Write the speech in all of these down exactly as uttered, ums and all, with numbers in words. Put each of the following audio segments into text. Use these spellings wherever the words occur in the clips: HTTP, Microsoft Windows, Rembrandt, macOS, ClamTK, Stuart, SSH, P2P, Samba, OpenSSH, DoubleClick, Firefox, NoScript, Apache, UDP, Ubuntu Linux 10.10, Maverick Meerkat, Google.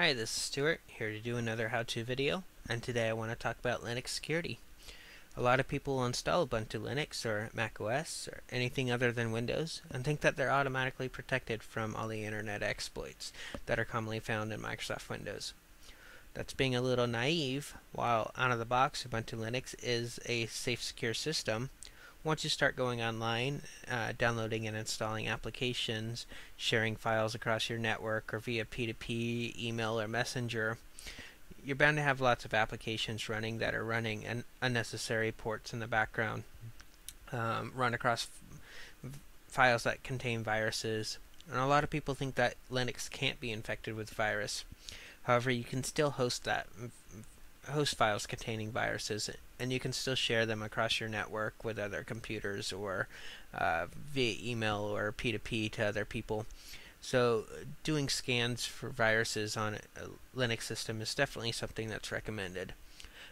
Hi, this is Stuart, here to do another how-to video, and today I want to talk about Linux security. A lot of people install Ubuntu Linux or macOS or anything other than Windows and think that they're automatically protected from all the internet exploits that are commonly found in Microsoft Windows. That's being a little naive. While out of the box, Ubuntu Linux is a safe, secure system. Once you start going online, uh, downloading and installing applications, sharing files across your network or via P two P, email, or messenger, you're bound to have lots of applications running that are running un unnecessary ports in the background, um, run across f files that contain viruses, and a lot of people think that Linux can't be infected with virus. However, you can still host that host files containing viruses, and you can still share them across your network with other computers or uh, via email or P two P to other people. So doing scans for viruses on a Linux system is definitely something that's recommended.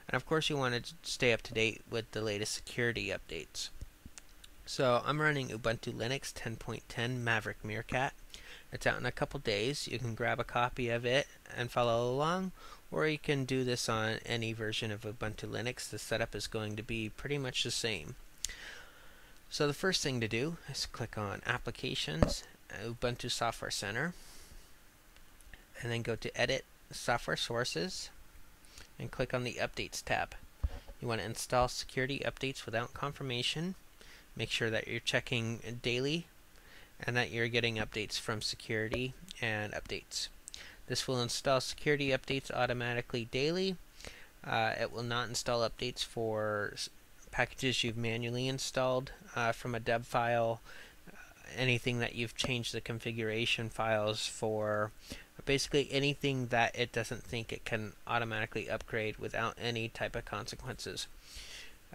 And of course you want to stay up to date with the latest security updates. So I'm running Ubuntu Linux ten point ten Maverick Meerkat. It's out in a couple days. You can grab a copy of it and follow along, or you can do this on any version of Ubuntu Linux. The setup is going to be pretty much the same. So the first thing to do is click on Applications, Ubuntu Software Center, and then go to Edit, Software Sources, and click on the Updates tab. You want to install security updates without confirmation. Make sure that you're checking daily and that you're getting updates from security and updates. This will install security updates automatically daily. Uh, it will not install updates for packages you've manually installed uh, from a deb file, uh, anything that you've changed the configuration files for, basically anything that it doesn't think it can automatically upgrade without any type of consequences.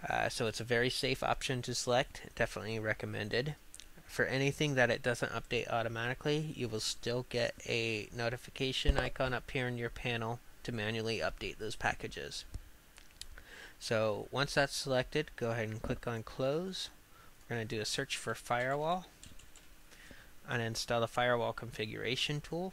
Uh, so it's a very safe option to select, definitely recommended. For anything that it doesn't update automatically, you will still get a notification icon up here in your panel to manually update those packages. So once that's selected, go ahead and click on Close. We're going to do a search for Firewall and install the Firewall Configuration tool.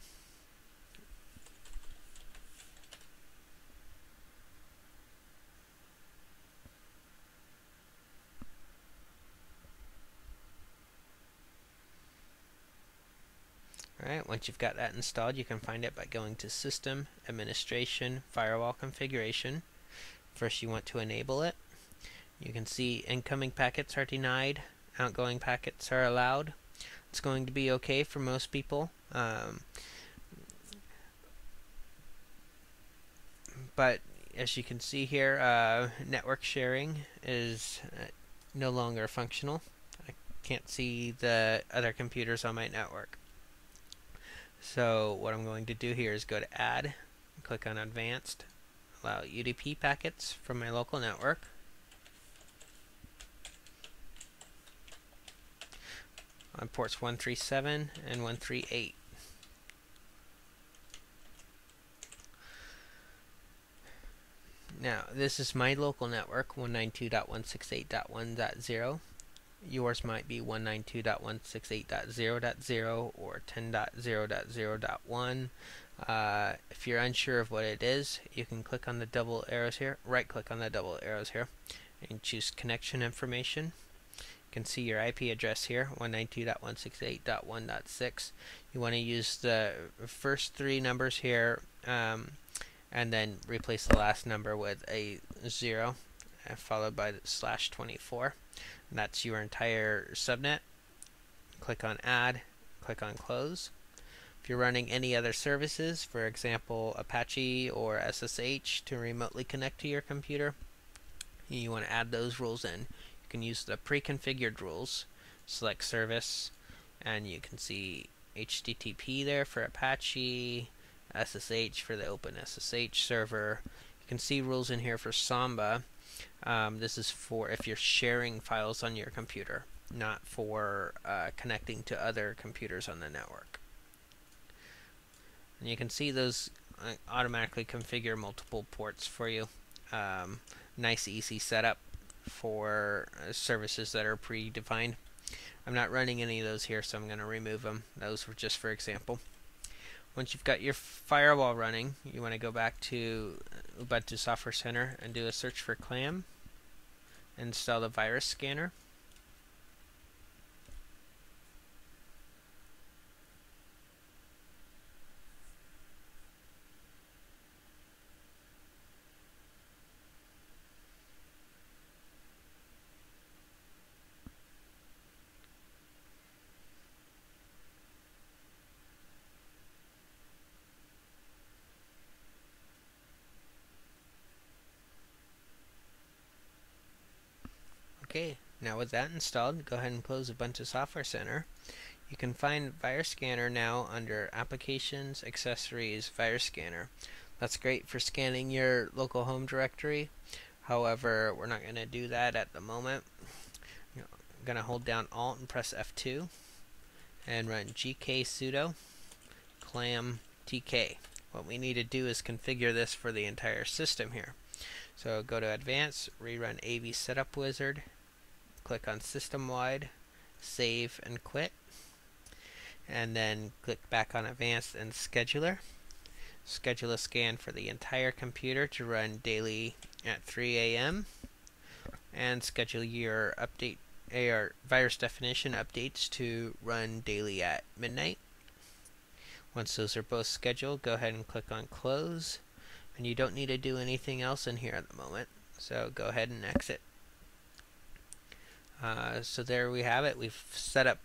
Alright, once you've got that installed, you can find it by going to System, Administration, Firewall Configuration. First you want to enable it. You can see incoming packets are denied, outgoing packets are allowed. It's going to be okay for most people. Um, but as you can see here, uh, network sharing is uh, no longer functional. I can't see the other computers on my network. So what I'm going to do here is go to Add, click on Advanced, allow U D P packets from my local network. On ports one thirty-seven and one thirty-eight. Now this is my local network, one ninety-two dot one sixty-eight dot one dot zero. Yours might be one ninety-two dot one sixty-eight dot zero dot zero or ten dot zero dot zero dot one. Uh, if you're unsure of what it is, you can click on the double arrows here, right click on the double arrows here, and choose Connection Information. You can see your I P address here, one ninety-two dot one sixty-eight dot one dot six. You want to use the first three numbers here, um, and then replace the last number with a zero, followed by slash twenty-four. And that's your entire subnet. Click on Add, click on Close. If you're running any other services, for example Apache or S S H to remotely connect to your computer, you want to add those rules in. You can use the pre-configured rules, select service, and you can see H T T P there for Apache, S S H for the OpenSSH server. You can see rules in here for Samba. Um, this is for if you're sharing files on your computer, not for uh, connecting to other computers on the network. And you can see those automatically configure multiple ports for you. Um, nice, easy setup for uh, services that are predefined. I'm not running any of those here, so I'm going to remove them. Those were just for example. Once you've got your firewall running, you want to go back to Ubuntu Software Center and do a search for Clam and install the virus scanner. Okay, now with that installed, go ahead and close Ubuntu Software Center. You can find Virus Scanner now under Applications, Accessories, Virus Scanner. That's great for scanning your local home directory. However, we're not going to do that at the moment. I'm going to hold down Alt and press F two and run gk sudo clamtk. What we need to do is configure this for the entire system here. So go to Advanced, rerun A V Setup Wizard. Click on System-Wide, Save and Quit, and then click back on Advanced and Scheduler. Schedule a scan for the entire computer to run daily at three A M and schedule your update or virus definition updates to run daily at midnight. Once those are both scheduled, go ahead and click on Close, and you don't need to do anything else in here at the moment, so go ahead and exit. Uh, so there we have it. We've set up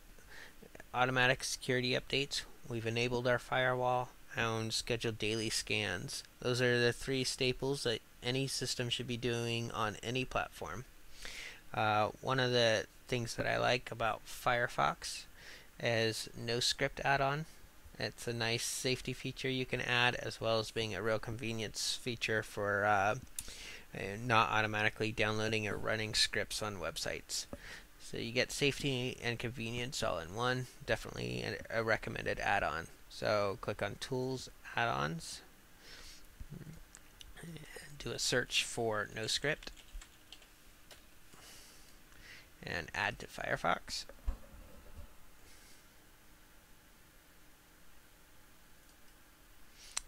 automatic security updates, we've enabled our firewall, and scheduled daily scans. Those are the three staples that any system should be doing on any platform. Uh, one of the things that I like about Firefox is NoScript add-on. It's a nice safety feature you can add, as well as being a real convenience feature for uh, not automatically downloading or running scripts on websites. So you get safety and convenience all in one. Definitely a recommended add-on. So click on Tools, Add-ons, do a search for NoScript, and add to Firefox.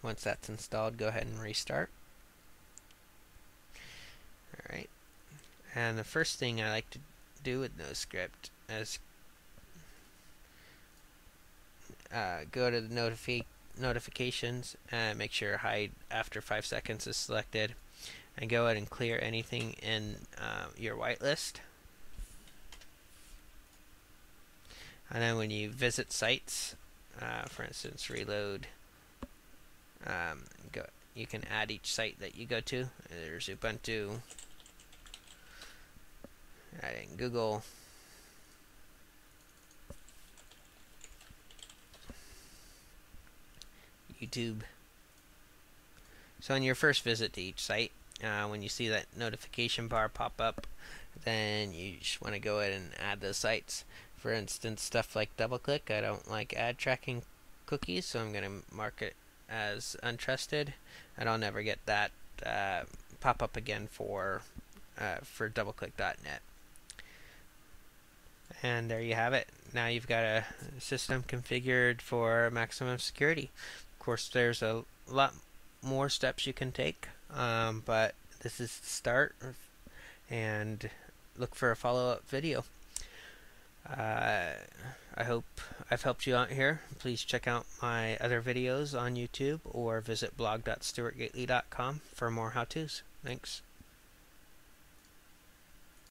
Once that's installed, go ahead and restart. Alright, and the first thing I like to do with NoScript is uh, go to the notifi notifications and make sure hide after five seconds is selected, and go ahead and clear anything in uh, your whitelist. And then when you visit sites, uh, for instance reload, Um, go, you can add each site that you go to. There's Ubuntu, add in Google, YouTube. So on your first visit to each site, uh, when you see that notification bar pop up, then you just want to go ahead and add those sites. For instance, stuff like DoubleClick, I don't like ad tracking cookies, so I'm going to mark it as untrusted, and I'll never get that uh, pop up again for uh, for DoubleClick dot net. And there you have it. Now you've got a system configured for maximum security. Of course, there's a lot more steps you can take, um, but this is the start. And look for a follow-up video. Uh, I hope I've helped you out here. Please check out my other videos on YouTube or visit blog dot stuart gately dot com for more how-tos. Thanks.